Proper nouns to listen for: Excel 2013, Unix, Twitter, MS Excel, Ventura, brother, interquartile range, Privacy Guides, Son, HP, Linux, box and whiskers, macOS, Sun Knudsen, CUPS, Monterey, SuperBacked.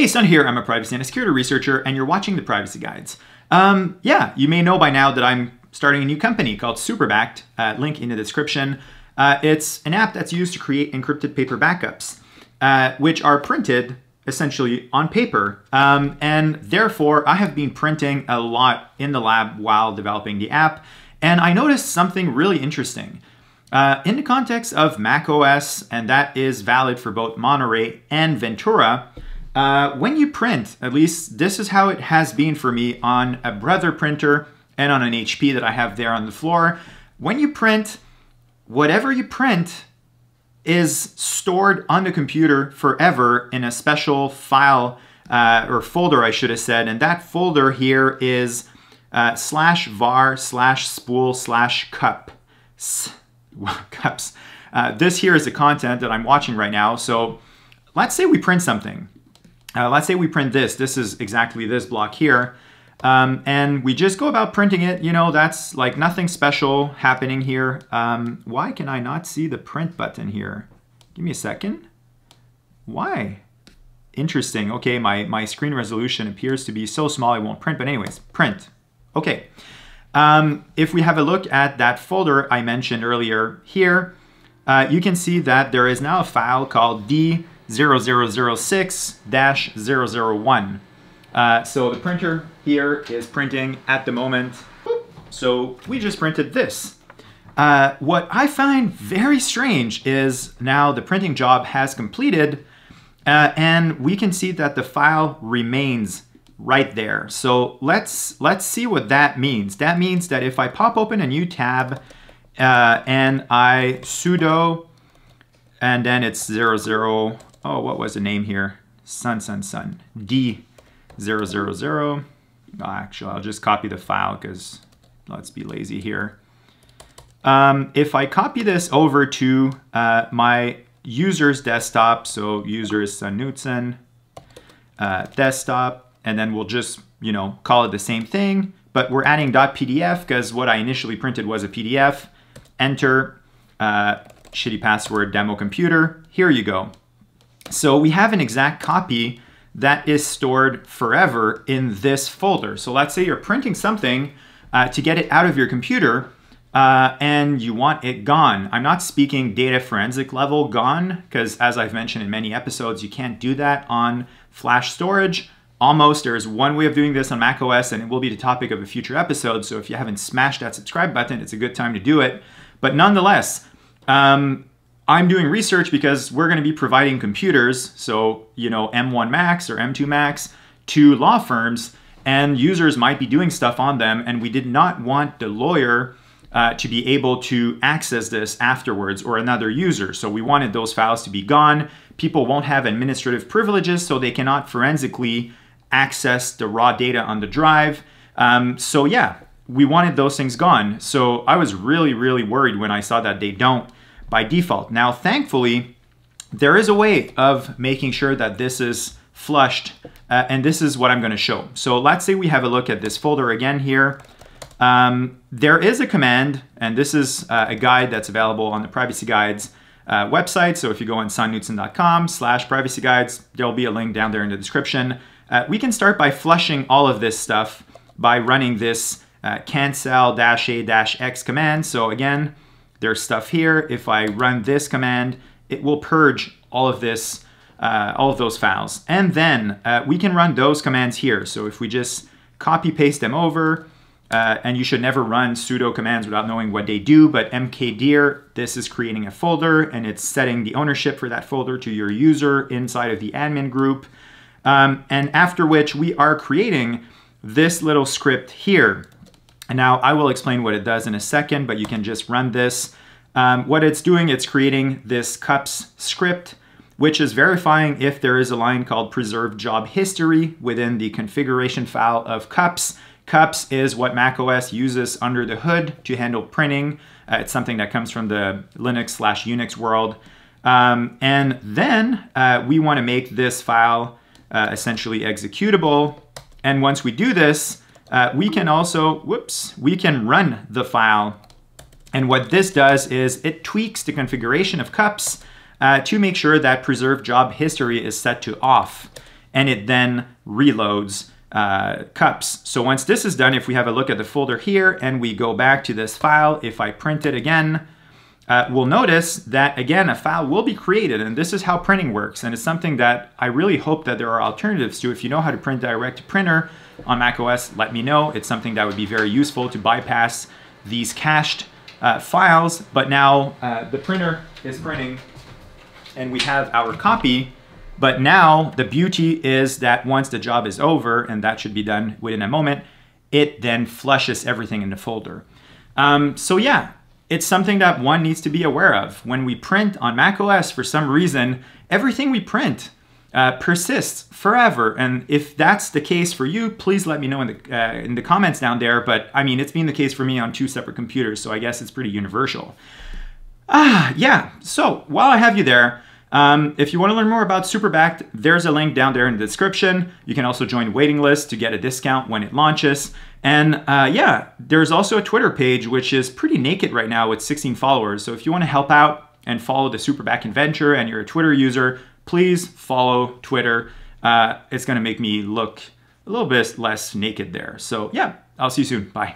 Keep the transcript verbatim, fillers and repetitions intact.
Hey, Son here, I'm a privacy and a security researcher, and you're watching the Privacy Guides. Um, yeah, you may know by now that I'm starting a new company called SuperBacked, uh, link in the description. Uh, it's an app that's used to create encrypted paper backups, uh, which are printed essentially on paper. Um, and therefore, I have been printing a lot in the lab while developing the app, and I noticed something really interesting. Uh, in the context of macOS, and that is valid for both Monterey and Ventura, uh, when you print, at least this is how it has been for me on a Brother printer and on an H P that I have there on the floor, when you print, whatever you print is stored on the computer forever in a special file uh, or folder, I should have said, and that folder here is uh, slash var slash spool slash cup. cups. Uh, this here is the content that I'm watching right now. So let's say we print something. Uh, let's say we print this. This is exactly this block here. Um, and we just go about printing it. You know, that's like nothing special happening here. Um, why can I not see the print button here? Give me a second. Why? Interesting. Okay, my, my screen resolution appears to be so small it won't print. But anyways, print. Okay. Um, if we have a look at that folder I mentioned earlier here, uh, you can see that there is now a file called D zero zero zero six dash zero zero one. Uh, so the printer here is printing at the moment. So we just printed this. Uh, what I find very strange is now the printing job has completed, uh, and we can see that the file remains right there. So let's let's see what that means. That means that if I pop open a new tab uh, and I sudo, and then it's zero zero. Oh, what was the name here? Son, son, son. D zero zero zero. Actually, I'll just copy the file because let's be lazy here. Um, if I copy this over to uh, my user's desktop, so user is sunknudsen uh, desktop. And then we'll just, you know, call it the same thing, but we're adding .pdf because what I initially printed was a P D F. Enter, uh, shitty password, demo computer. Here you go. So we have an exact copy that is stored forever in this folder. So let's say you're printing something uh, to get it out of your computer uh, and you want it gone. I'm not speaking data forensic level gone because, as I've mentioned in many episodes, you can't do that on flash storage. Almost, there is one way of doing this on macOS, and it will be the topic of a future episode, so if you haven't smashed that subscribe button, it's a good time to do it. But nonetheless, um, I'm doing research because we're gonna be providing computers, so you know, M one Max or M two Max, to law firms, and users might be doing stuff on them, and we did not want the lawyer uh, to be able to access this afterwards or another user. So we wanted those files to be gone. People won't have administrative privileges, so they cannot forensically access the raw data on the drive. Um, so yeah, we wanted those things gone. So I was really, really worried when I saw that they don't by default. Now, thankfully, there is a way of making sure that this is flushed, uh, and this is what I'm gonna show. So let's say we have a look at this folder again here. Um, there is a command, and this is uh, a guide that's available on the Privacy Guides uh, website. So if you go on sun knudsen dot com slash privacy guides, there'll be a link down there in the description. Uh, we can start by flushing all of this stuff by running this uh, cancel dash a dash x command. So again, there's stuff here. If I run this command, it will purge all of this, uh, all of those files. And then uh, we can run those commands here. So if we just copy paste them over, uh, and you should never run sudo commands without knowing what they do, but mkdir, this is creating a folder and it's setting the ownership for that folder to your user inside of the admin group. Um, and after which we are creating this little script here. And now I will explain what it does in a second, but you can just run this. Um, what it's doing, it's creating this C U P S script, which is verifying if there is a line called preserve job history within the configuration file of C U P S. C U P S is what macOS uses under the hood to handle printing. Uh, it's something that comes from the Linux slash Unix world. Um, and then uh, we want to make this file Uh, essentially executable. And once we do this, uh, we can also, whoops, we can run the file. And what this does is it tweaks the configuration of C U P S uh, to make sure that preserve job history is set to off. and it then reloads uh, CUPS. So once this is done, if we have a look at the folder here and we go back to this file, if I print it again, uh, we'll notice that again, a file will be created, and this is how printing works. And it's something that I really hope that there are alternatives to. If you know how to print direct to printer on macOS, let me know. It's something that would be very useful to bypass these cached uh, files. But now uh, the printer is printing and we have our copy. But now the beauty is that once the job is over, and that should be done within a moment, it then flushes everything in the folder. Um, so yeah, it's something that one needs to be aware of. When we print on macOS, for some reason, everything we print uh, persists forever. And if that's the case for you, please let me know in the, uh, in the comments down there. But I mean, it's been the case for me on two separate computers, so I guess it's pretty universal. Ah, yeah, so while I have you there, Um, if you want to learn more about SuperBacked, there's a link down there in the description. You can also join waiting lists to get a discount when it launches. And uh, yeah, there's also a Twitter page, which is pretty naked right now with sixteen followers. So if you want to help out and follow the SuperBacked adventure and you're a Twitter user, please follow Twitter. Uh, it's going to make me look a little bit less naked there. So yeah, I'll see you soon. Bye.